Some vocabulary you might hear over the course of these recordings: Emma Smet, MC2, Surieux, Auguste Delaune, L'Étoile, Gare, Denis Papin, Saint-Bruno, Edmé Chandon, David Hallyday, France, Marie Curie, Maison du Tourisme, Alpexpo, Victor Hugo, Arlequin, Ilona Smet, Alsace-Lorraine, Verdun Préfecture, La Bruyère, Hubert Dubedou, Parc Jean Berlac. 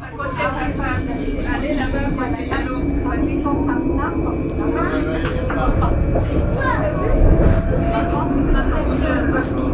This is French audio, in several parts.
À côté de la femme, allez là-bas, ils sont là comme ça. Par contre, il va falloir parce qu'il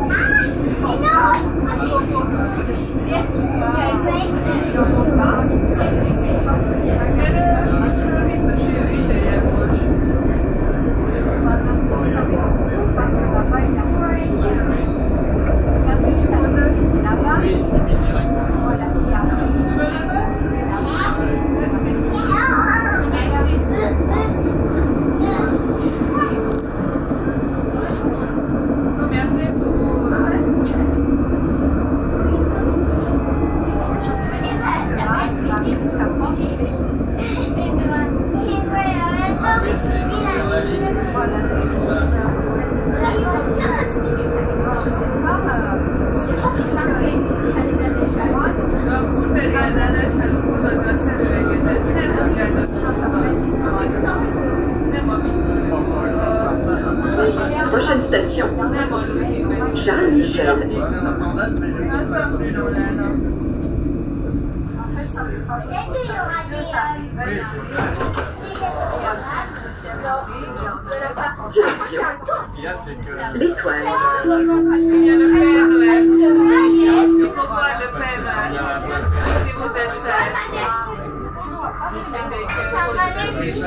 L'Étoile. Il y a le père, il faut voir le père, si vous êtes est-ce que ça fait machin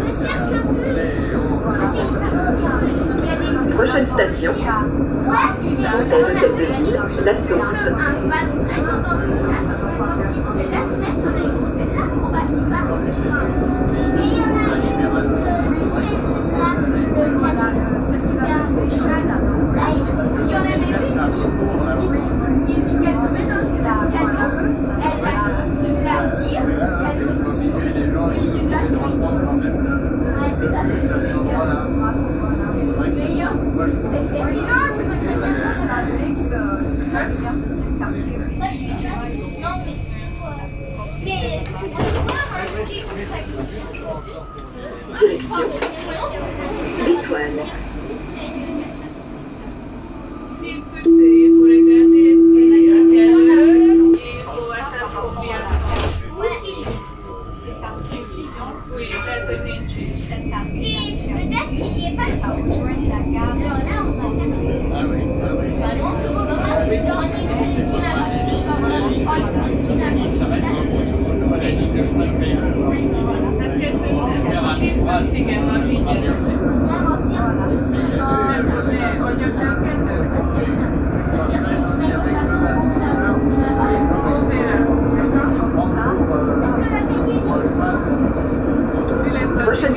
le cirque. Ah oui, le cirque. Prochaine station. Hôtel de cette ville, La Source. Direction l'Étoile. S'il peut, vous regardez si à quelle heure il faut atteindre combien. Oui, c'est ça. Oui, si, peut-être que j'y ai pas ça. Alors là, on va faire. Ah oui, prochaine station. Direction l'Étoile. Prochaine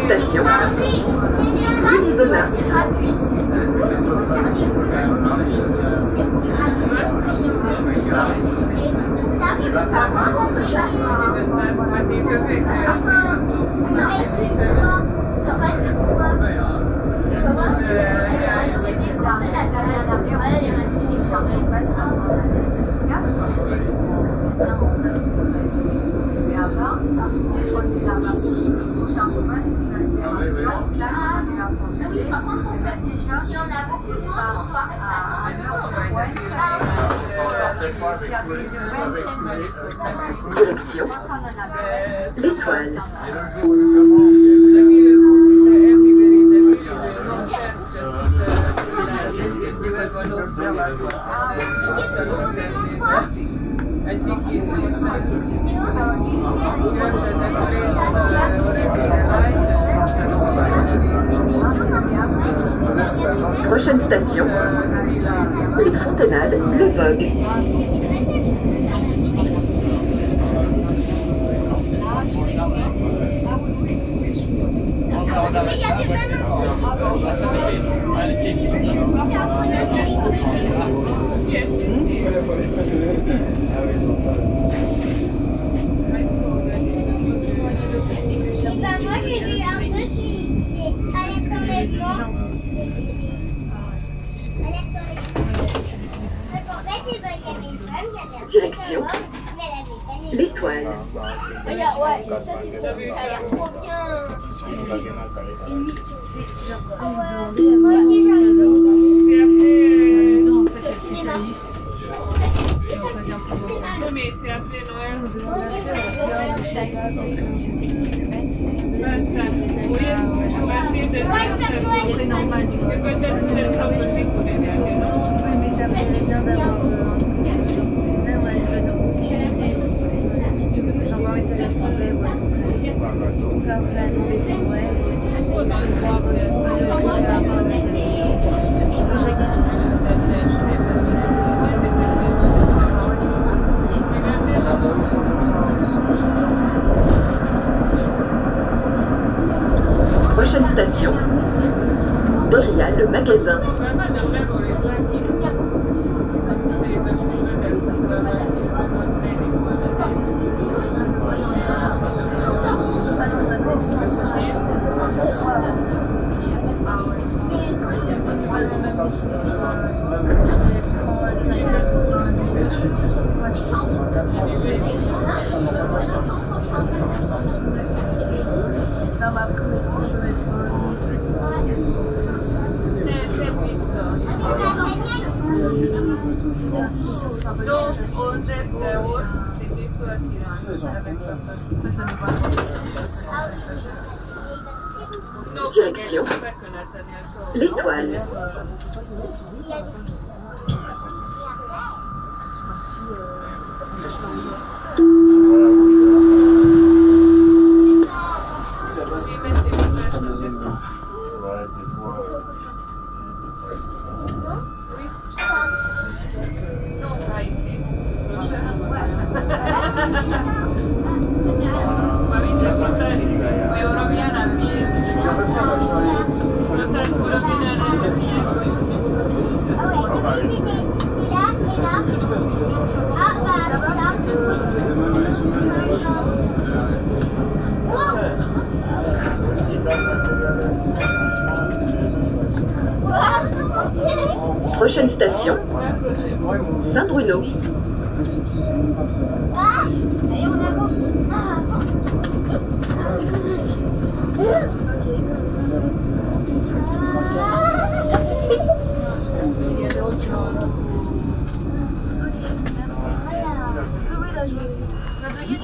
station, les Cantonades, le Vogue. Direction L'Étoile. Prochaine station, Doria le magasin. Direction L'Étoile. Prochaine station, Saint-Bruno. Direction L'Étoile.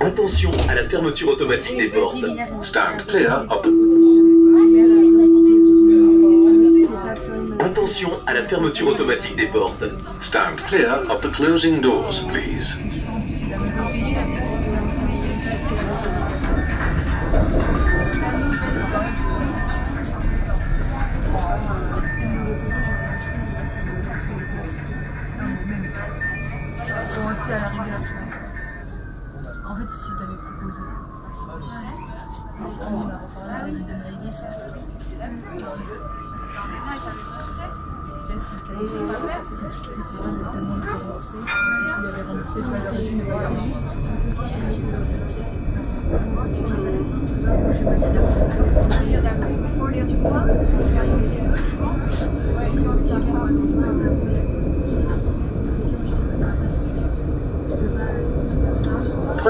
Attention à la fermeture automatique des portes. Stand clear of the... Attention à la fermeture automatique des portes. Stand clear of the closing doors, please.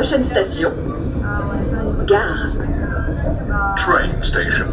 Prochaine station, Gare. Train station.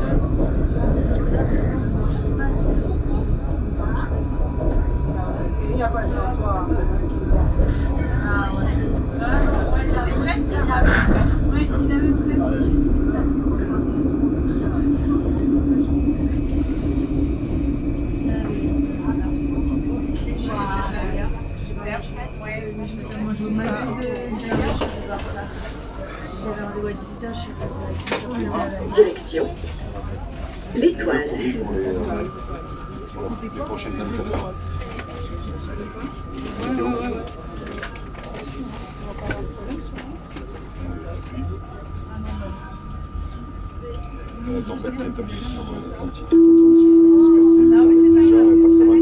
Direction L'Étoile. Les prochaines 24 heures. La tempête qui est établie sur l'Atlantique. Non, mais c'est déjà pas très mal.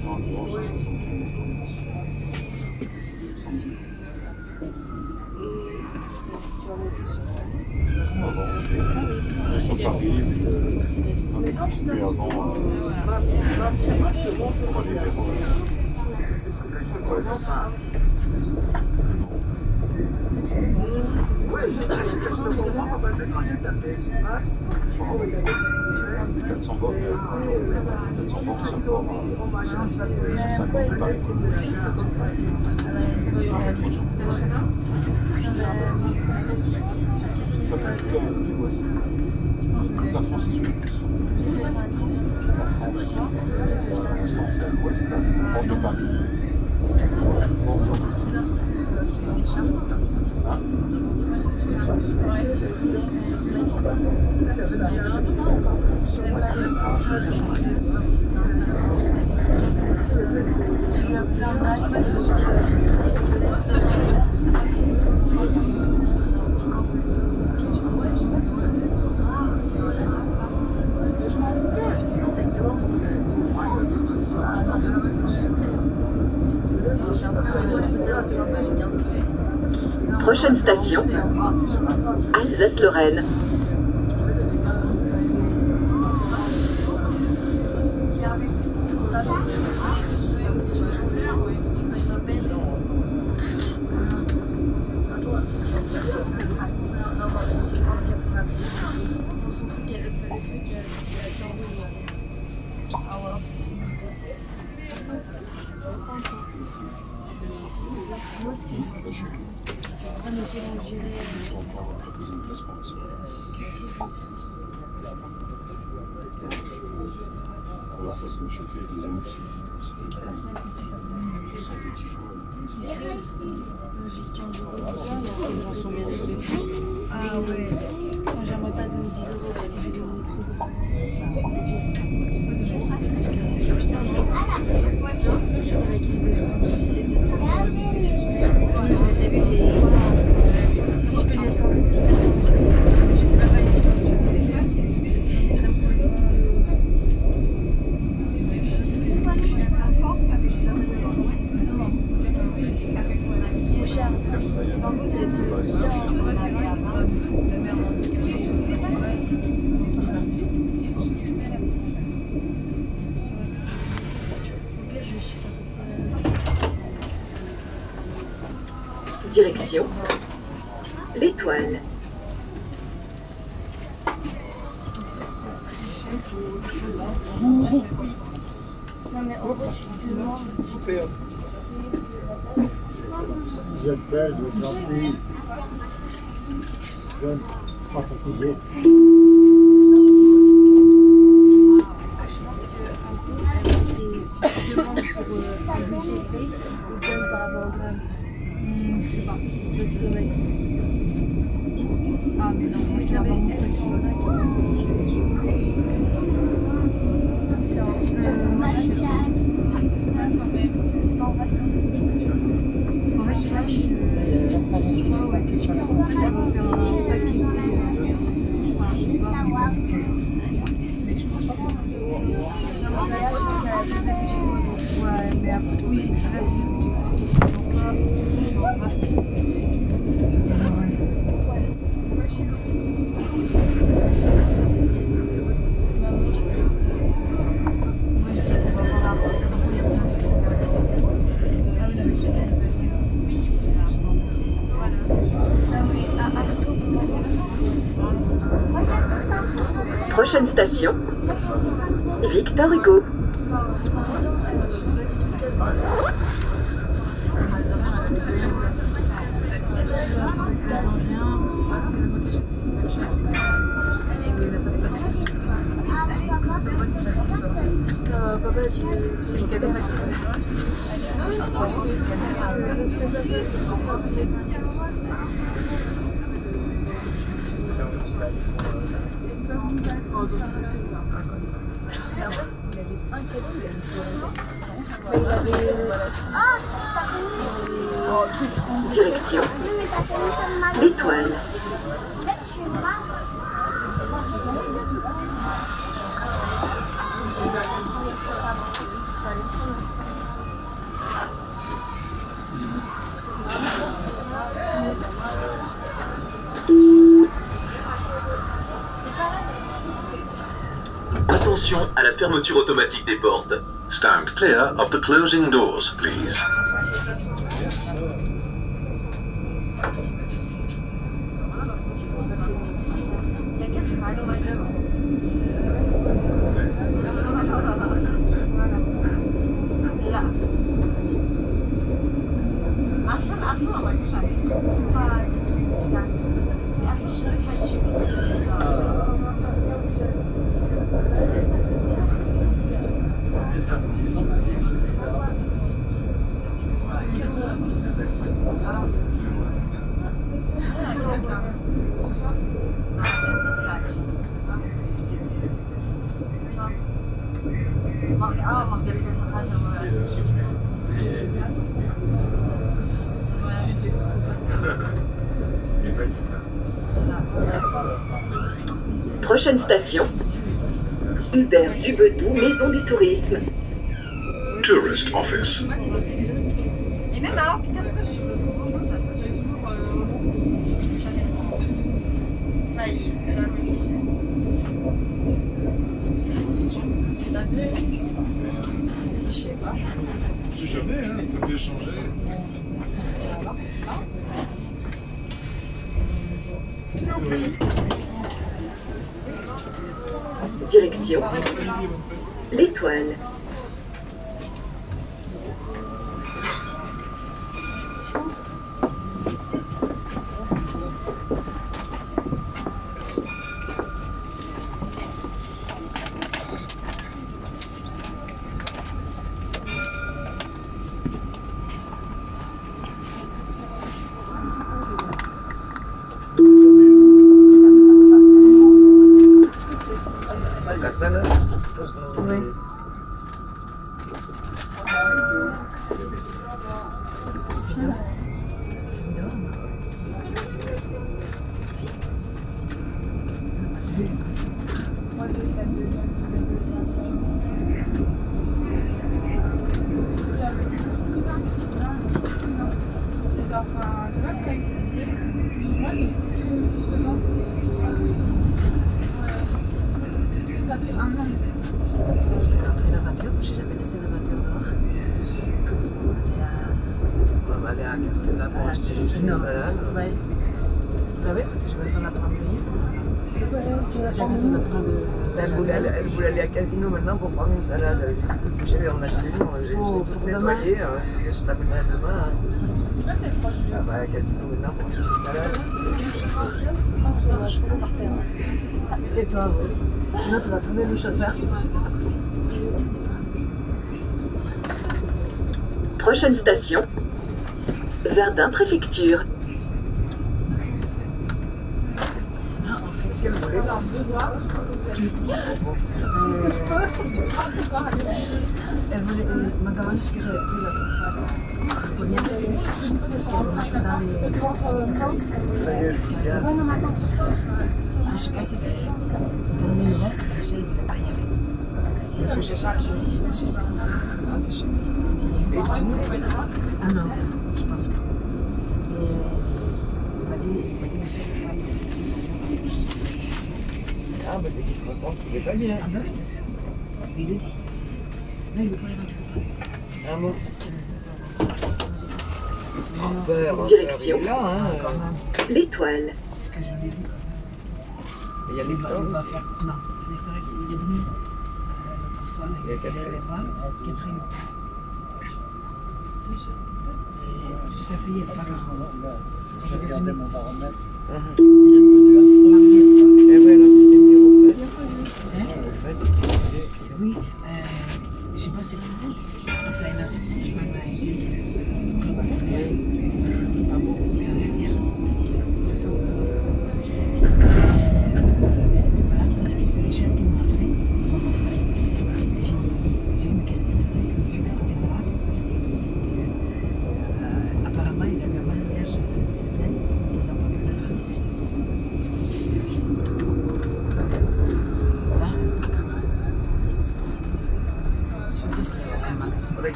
La France est sur à l'ouest, port de Paris. Prochaine station, Alsace-Lorraine. Direction L'Étoile. Super. Vous êtes belle, vous êtes gentille. Je passe à toujours. prochaine station, Victor Hugo. Direction L'Étoile. Attention à la fermeture automatique des portes. Stand clear of the closing doors, please. Prochaine station, Hubert Dubedou, Maison du Tourisme. Tourist Office. Et même alors, putain, pourquoi je suis toujours... Ça y est, je sais pas. On sait jamais, hein, on peut bien changer. Alors, c'est pas... Direction L'Étoile. C'est toi, oui. Sinon tu vas trouver le chauffeur. Prochaine station, Verdun Préfecture. Elle voulait me demander ce que j'avais pris là. Je sais pas si c'est dans l'univers, c'est que j'ai eu la paille avec. Est-ce que j'ai chaque je sais pas. C'est chez moi. Ah non, je pense que. Il m'a dit, ah, mais c'est qu'il se ressent tous les paliers. Ah, bah oui, bien sûr. Il le dit. Non, il est pas là. Un mot. Direction. L'Étoile. Ce que je lui ai dit. Il y a les ballons. Non. devenue son Catherine. Sa fille est parlant. J'ai regardé mon baromètre. Il est venu à Paris. Et voilà, tu t'es mis au fait. Oui, je sais pas si vous voulez. Enfin, il a fait ce que je m'en ai. Ah bon, il avait dit 60 ans.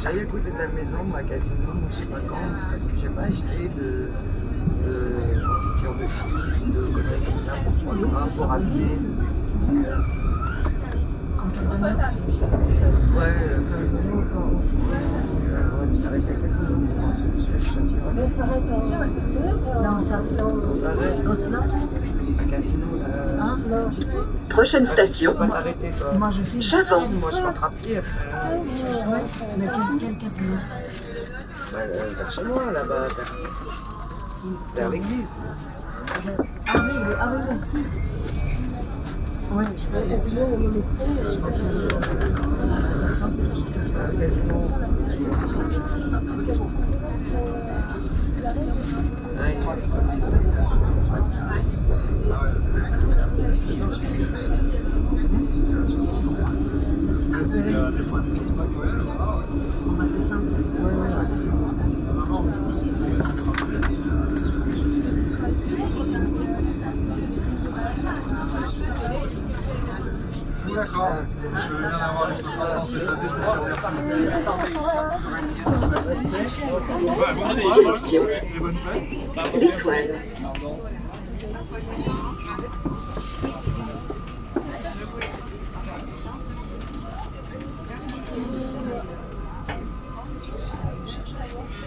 J'avais goûté de la maison, moi, quasiment, je sais pas quand, parce que j'ai pas acheté de conneries comme ça, pour prendre un rapport à pied. Ouais, on s'arrête à quel moment, je sais pas si on s'arrête à... Non, on s'arrête. On s'arrête. À Casino, là. Non. Prochaine station. Moi, je fais... Chavant. Moi, je m'attrape pied après. Mais quel casino? Vers chez moi, là-bas. Vers l'église. Ah oui, ah oui. Oui, je vais casino, on me le prend. Je m'en fais sûr. La station, c'est là. 16 euros. On va descendre. Ouais, c'est ça. D'accord, je viens d'avoir les 500 cette année, je suis remercié. Et bonne fête. L'Étoile.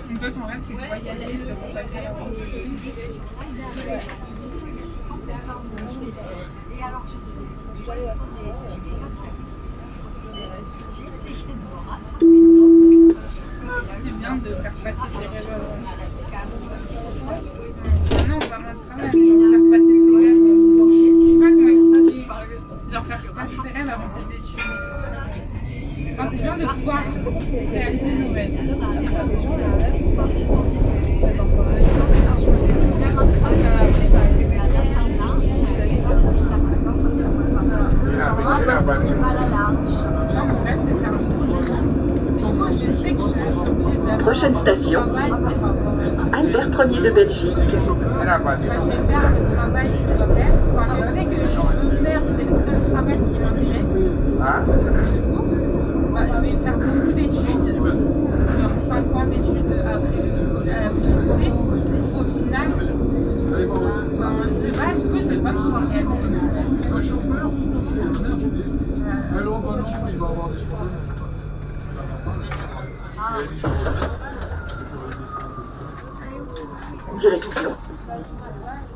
Une fois son rêve, c'est de voyager, de consacrer à ton pays. Et alors, je suis allée à côté, j'ai grave satisfait. J'ai essayé de me rattraper. C'est bien de faire passer ses rêves avant. Non, pas mon travail, faire passer ses rêves. Je sais pas comment expliquer. Genre faire passer ses rêves avant ses études. Enfin, c'est bien de pouvoir réaliser nos rêves. Les gens, les rêves, c'est pas ce qu'ils pensent. C'est pas grave. Moi, mon rêve, c'est de faire un tour. Moi, je sais que je suis obligée d'aller. Prochaine station, Albert 1er de Belgique. Enfin, je vais faire le travail que je dois faire. Enfin, je sais que je veux faire, c'est le seul travail qui m'intéresse. Du coup, je vais faire beaucoup d'études, genre 5 ans d'études après l'université. Au final, du coup, je vais pas me changer. Le chauffeur, alors, bah non, il va avoir des choix. Direction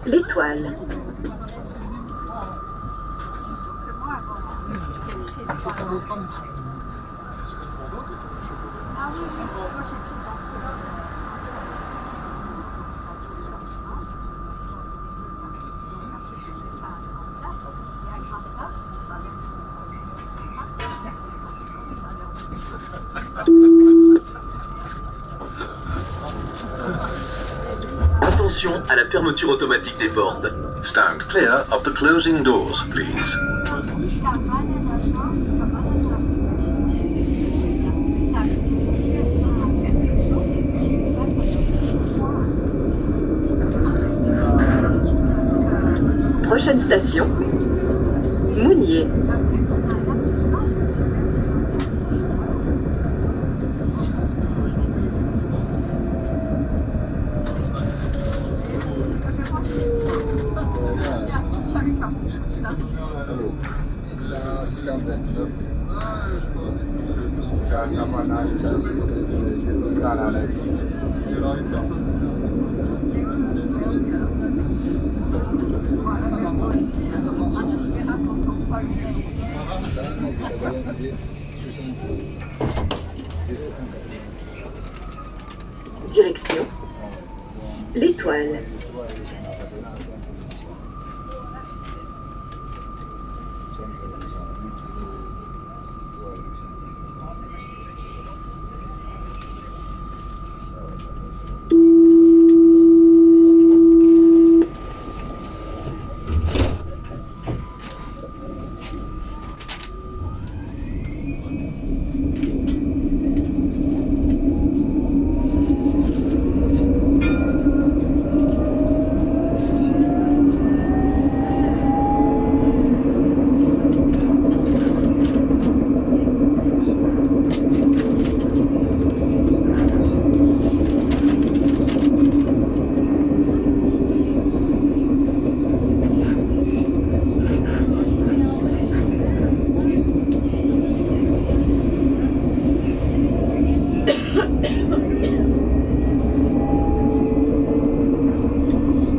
L'Étoile. Attention à la fermeture automatique des portes. Stand clear of the closing doors, please. Prochaine station, Mounier. Direction L'Étoile.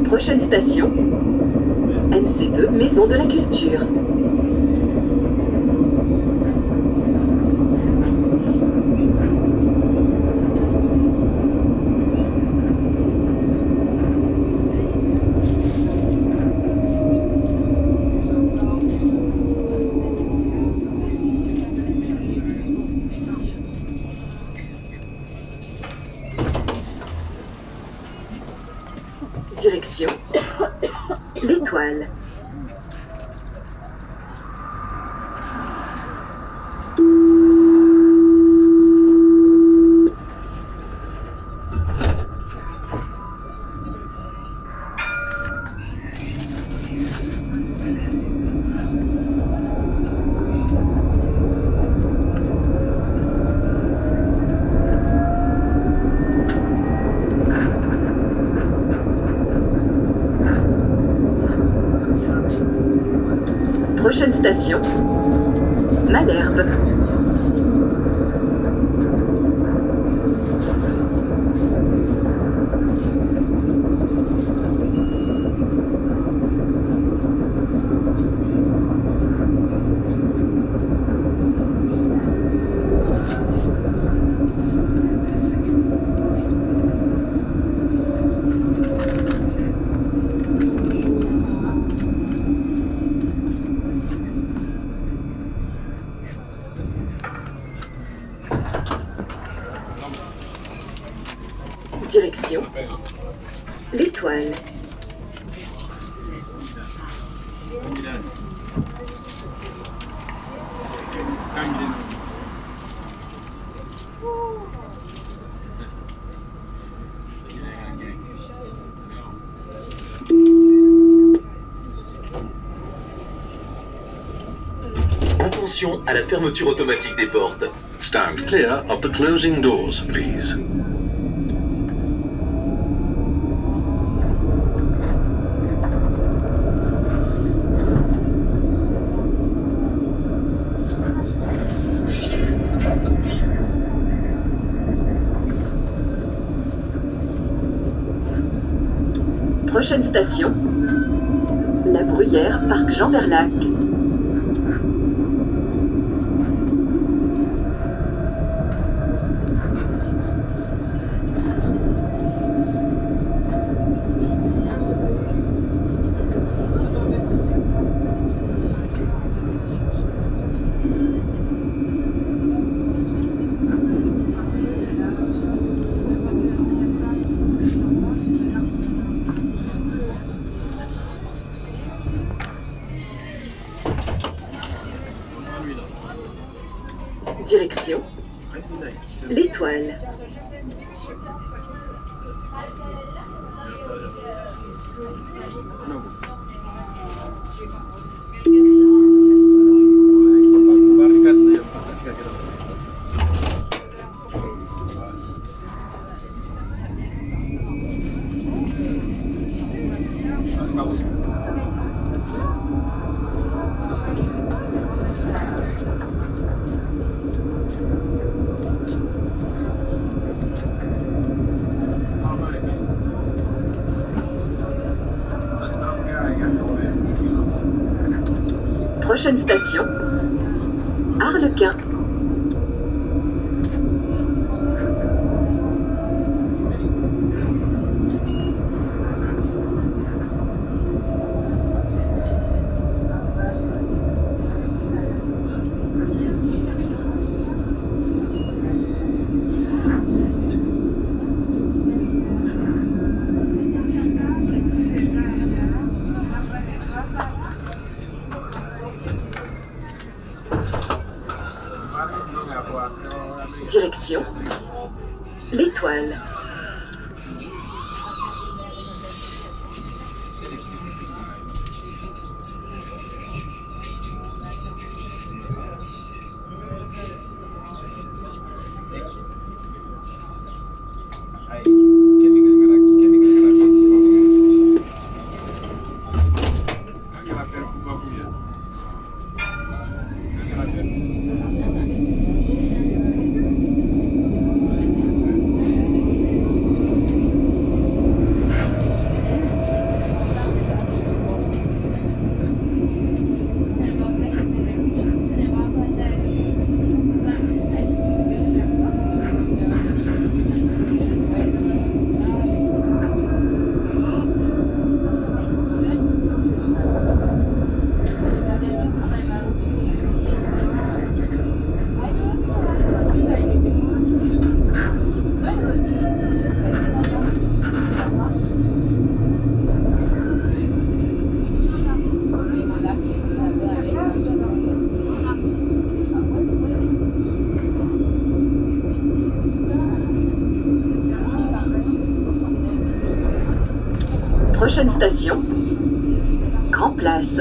Prochaine station, MC2, Maison de la Culture. Direction L'Étoile. Prochaine station, Malherbe. Direction L'Étoile. Attention à la fermeture automatique des portes. Stand clear of the closing doors, please. Prochaine station, La Bruyère, Parc Jean Berlac. Direction L'Étoile. Prochaine station, Arlequin. Direction L'Étoile. Prochaine station, Grand Place.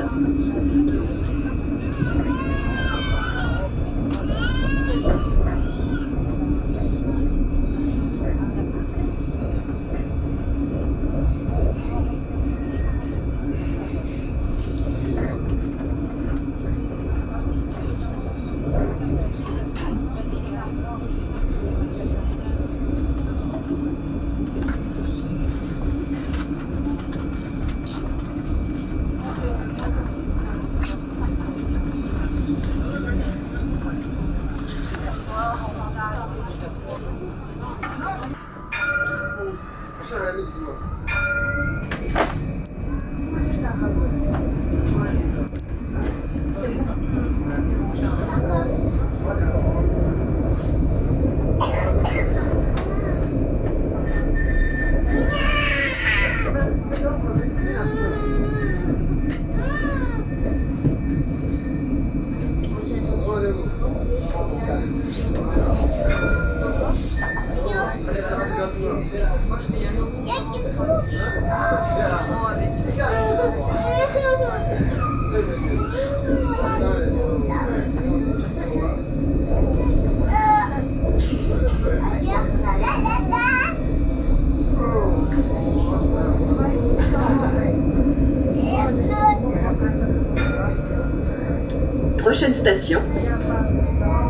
Prochaine station,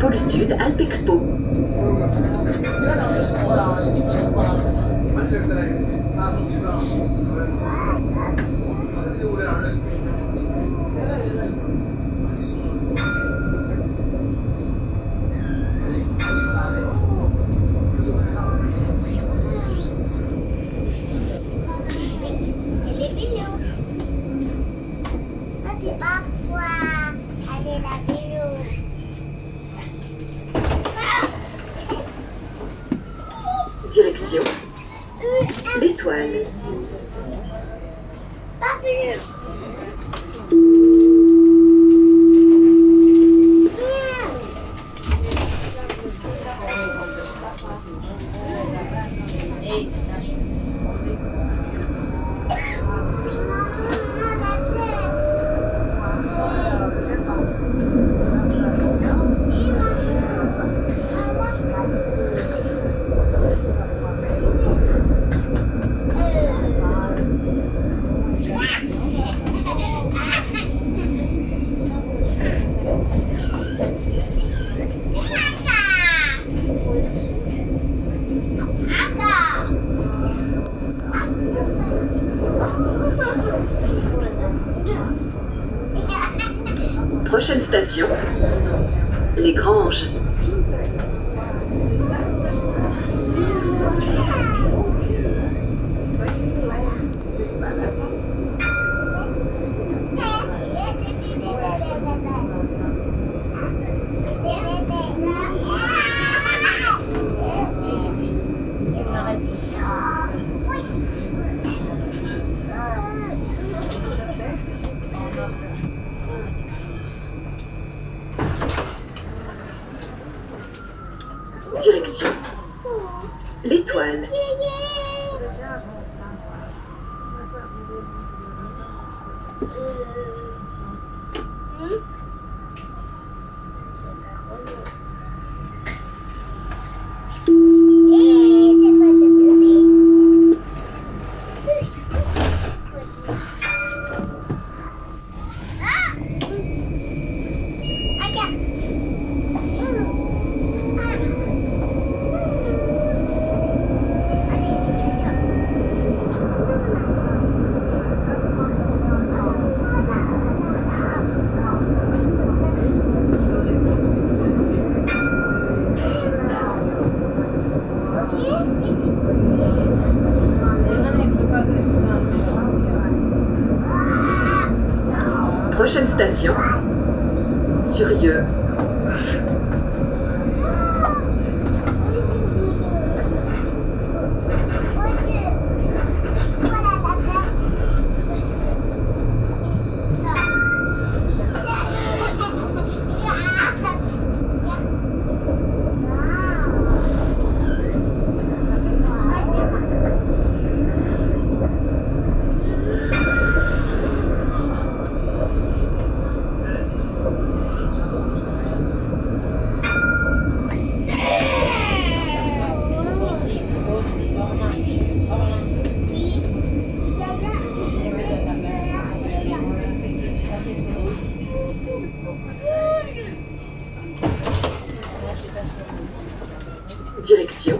Pôle Sud, Alpexpo. Direction L'Étoile. Prochaine station, les Granges. Direction L'Étoile. Prochaine station, Surieux.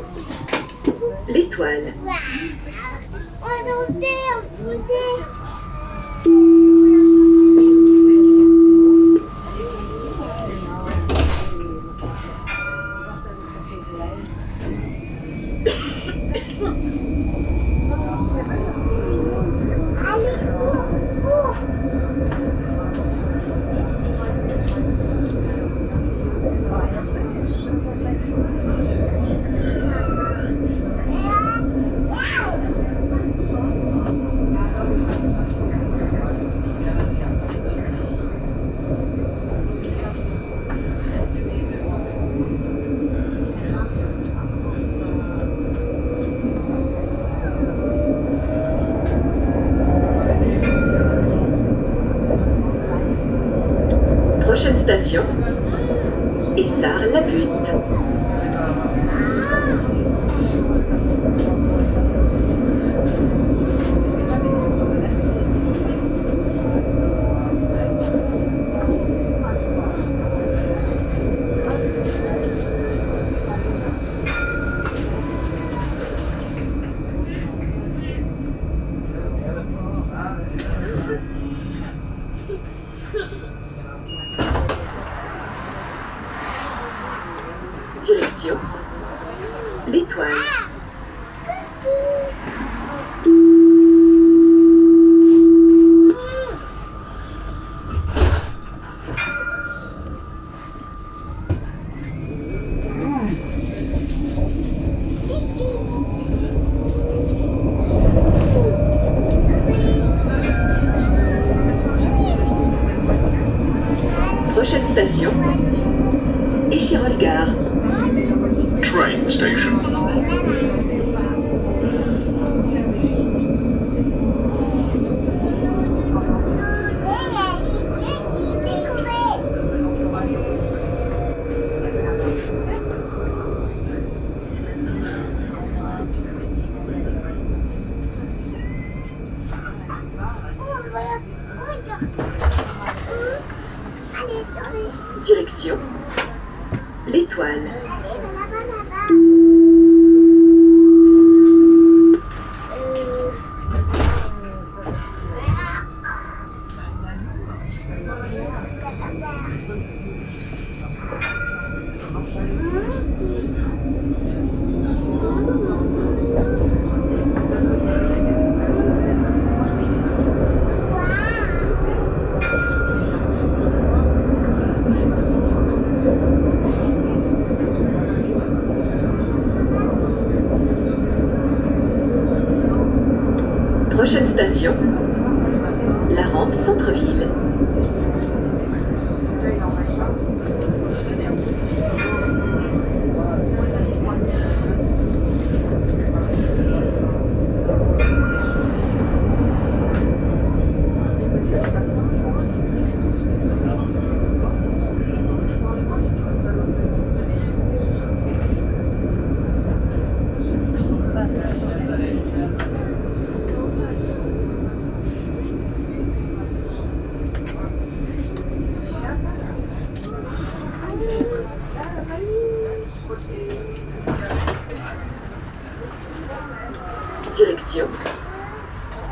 Direction L'Étoile. Prochaine station, La Bruyère. Direction L'Étoile. Prochaine station, Gare. Train station. Direction L'Étoile. Station, la rampe centre-ville. Direction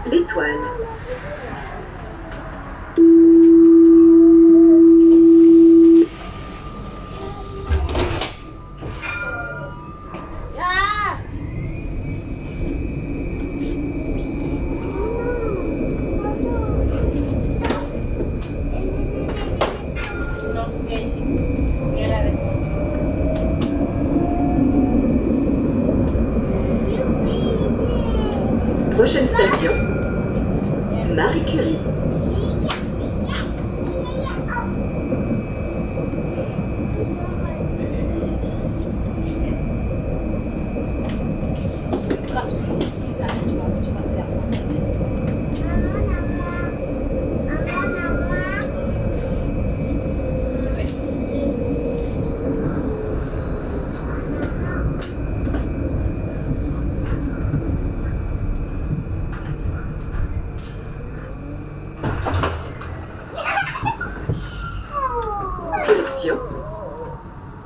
L'Étoile. Prochaine station, Marie Curie.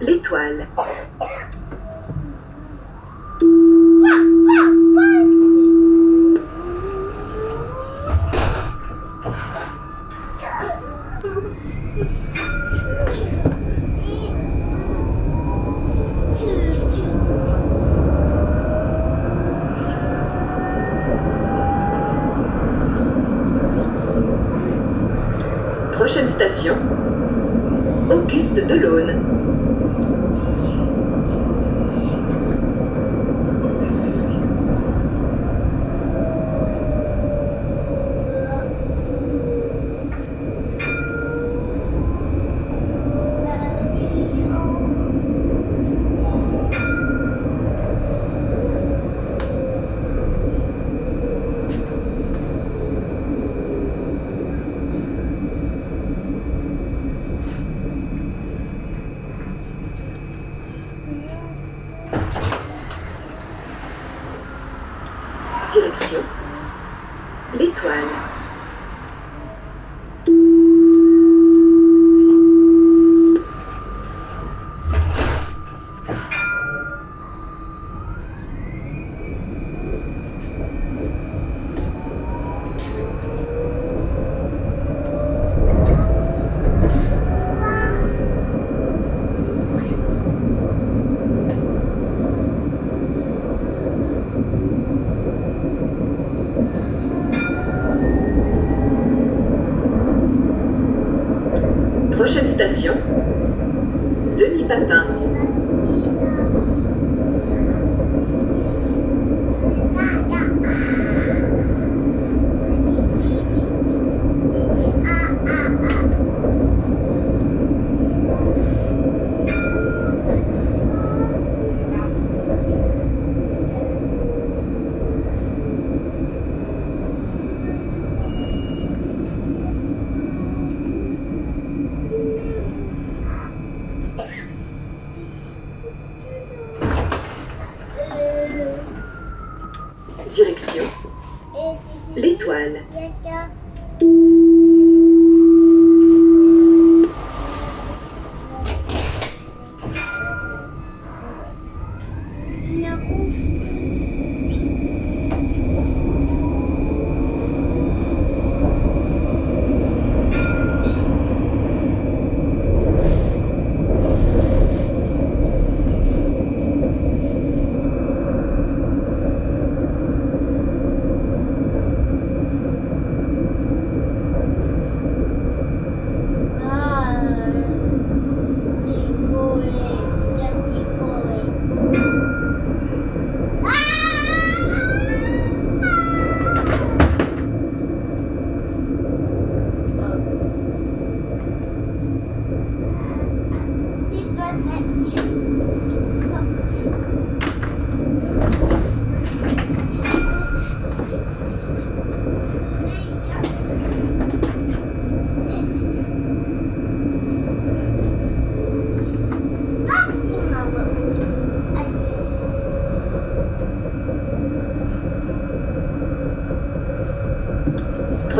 L'Étoile. Prochaine station, Auguste Delaune. Direction L'Étoile. Prochaine station, Denis Papin. Direction L'Étoile.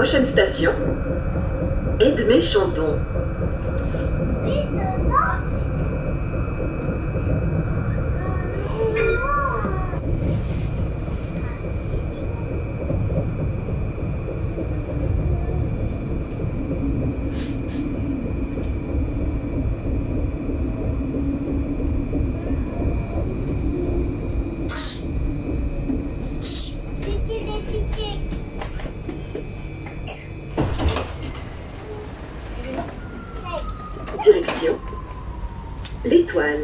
prochaine station, Edmé Chandon. Direction L'Étoile.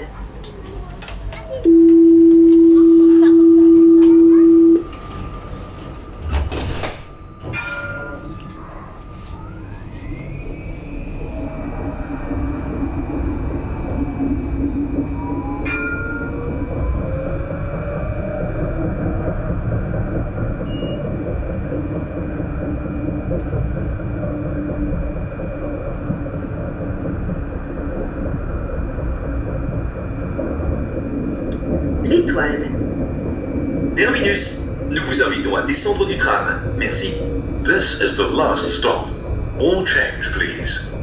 Terminus, nous vous invitons à descendre du tram. Merci. This is the last stop. All change, please.